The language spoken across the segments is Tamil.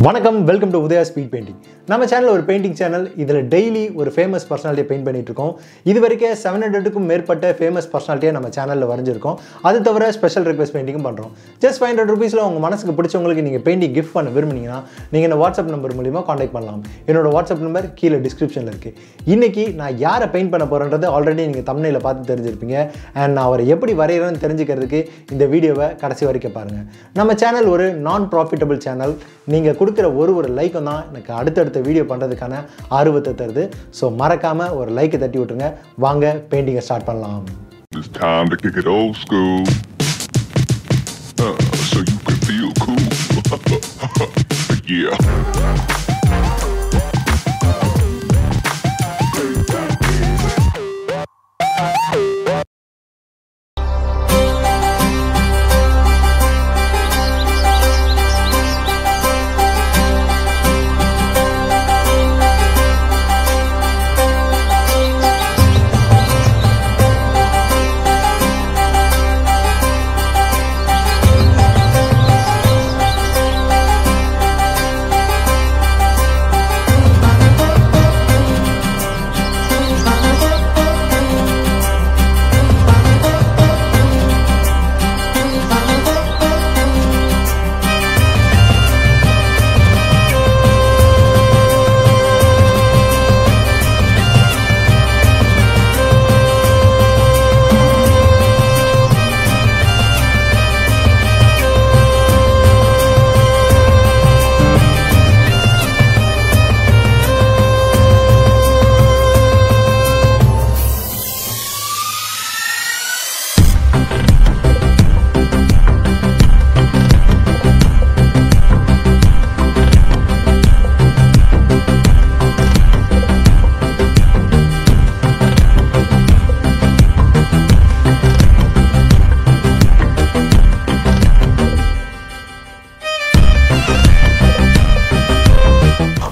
Welcome, to Udaya Speed Painting. Our channel is a painting channel. Daily a famous personality paint. This is 700 famous personality on our channel. That's why special request painting. Just 500 rupees, if you want a painting gift, you can WhatsApp number. Contact me. My WhatsApp number is in the description. Today, I will paint already in the thumbnail. And I will see this video. Our channel is a non-profitable channel. ஒரு லைக் தான் எனக்கு அடுத்தடுத்த வீடியோ பண்றதுக்கான ஆர்வத்தை தருது. சோ மறக்காம ஒரு லைக் தட்டி விட்டுங்க. வாங்க பெயிண்டிங்க ஸ்டார்ட் பண்ணலாம். It's time to kick it old school. So you can feel cool. Yeah.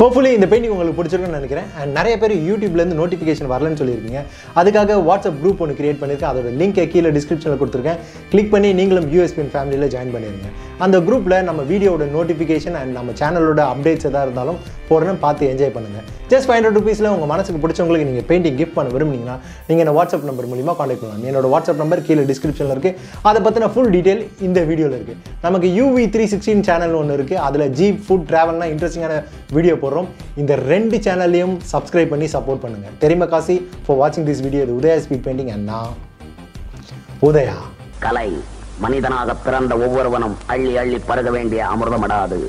Hopefully, இந்த painting உங்களுக்கு பிடிச்சிருக்கும்னு நினைக்கிறேன். And நிறைய பேர் YouTubeல இருந்து நோட்டிஃபிகேஷன் வரலன்னு சொல்லிருக்கீங்க. அதுக்காக WhatsApp group ஒன்னு கிரியேட் பண்ணிருக்கேன். அதோட லிங்க் கீழ descriptionல கொடுத்திருக்கேன். கிளிக் பண்ணி நீங்களும் USPN ஃபேமிலில ஜாயின் பண்ணிருங்க. அந்த groupல நம்ம வீடியோவோட நோட்டிஃபிகேஷன் and நம்ம சேனலோட அப்டேட்ஸ் ஏதா இருந்தாலும் போறேன்னு பார்த்து என்ஜாய் பண்ணுங்க. Just 500 rupeesல உங்க மனசுக்கு பிடிச்சவங்களுக்கு நீங்க பெயிண்டிங் gift பண்ண விரும்புனீங்கன்னா நீங்க என்ன WhatsApp நம்பர் மூலமா கான்டாக்ட் பண்ணலாம். என்னோட WhatsApp நம்பர் கீழ descriptionல இருக்கு. அத பத்தின full detail இந்த வீடியோல இருக்கு. நமக்கு UV316 சேனல் ஒன்னு இருக்கு. அதுல Jeep food travelனா இன்ட்ரஸ்டிங்கான வீடியோ இந்த ரெண்டு சேனலையும் subscribe பண்ணி support பண்ணுங்க. தெரியுமா Kashi for watching this video. Udaya Speed Painting and now Udaya. கலை மனிதனாக பிறந்த ஒவ்வொருவனும் அள்ளி அள்ளி பருக வேண்டிய அமிர்தமடாது.